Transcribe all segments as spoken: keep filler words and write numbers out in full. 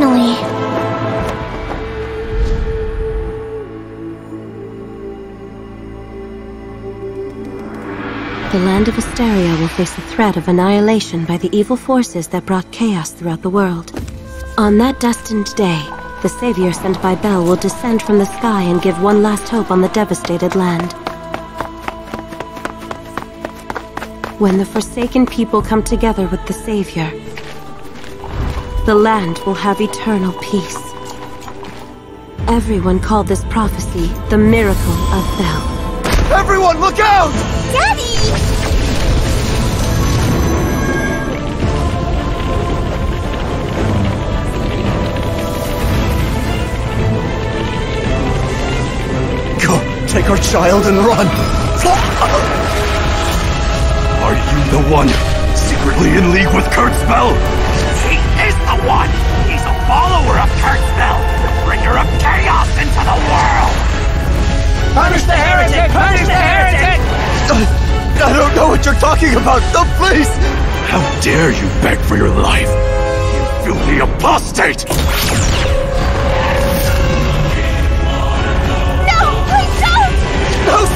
Finally. The land of Asteria will face the threat of annihilation by the evil forces that brought chaos throughout the world. On that destined day, the savior sent by Bell will descend from the sky and give one last hope on the devastated land. When the Forsaken people come together with the savior, the land will have eternal peace. Everyone called this prophecy the miracle of Bell. Everyone, look out! Daddy! Take our child and run! Are you the one secretly in league with KurtzPel? He is the one! He's a follower of KurtzPel, the bringer of chaos into the world! Punish the heretic! Punish the heretic! I, I don't know what you're talking about! No, please! How dare you beg for your life, you filthy apostate!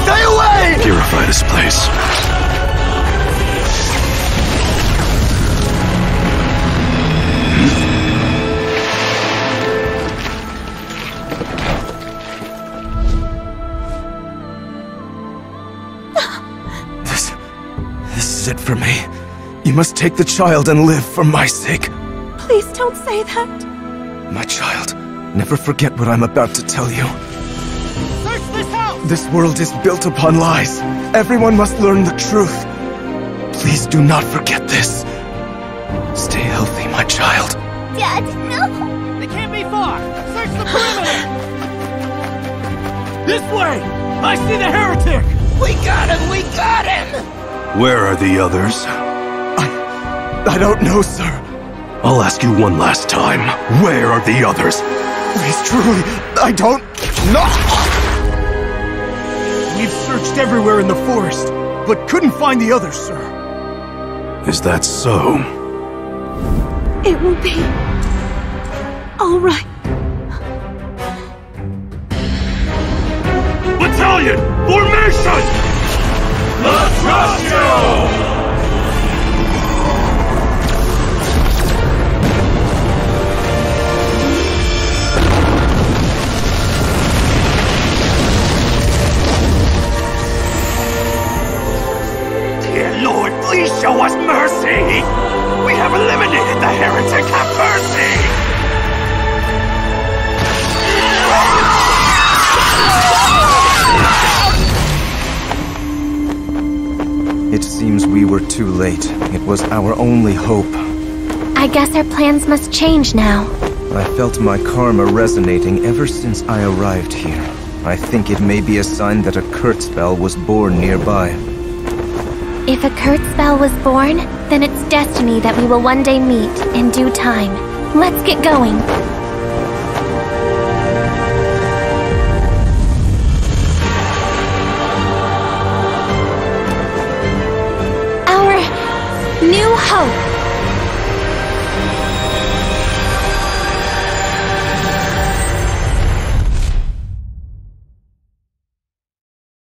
Stay away! Purify this place. This... this is it for me. You must take the child and live for my sake. Please don't say that. My child, never forget what I'm about to tell you. This world is built upon lies. Everyone must learn the truth. Please do not forget this. Stay healthy, my child. Dad, no! They can't be far! Search the perimeter! This way! I see the heretic! We got him! We got him! Where are the others? I... I don't know, sir. I'll ask you one last time. Where are the others? Please, truly, I don't... No! We've searched everywhere in the forest, but couldn't find the others, sir. Is that so? It will be... all right. Battalion! Formation! Let's rescue! Please show us mercy! We have eliminated the heretic! Have mercy! It seems we were too late. It was our only hope. I guess our plans must change now. I felt my karma resonating ever since I arrived here. I think it may be a sign that a KurtzPel was born nearby. If a KurtzPel was born, then it's destiny that we will one day meet in due time. Let's get going.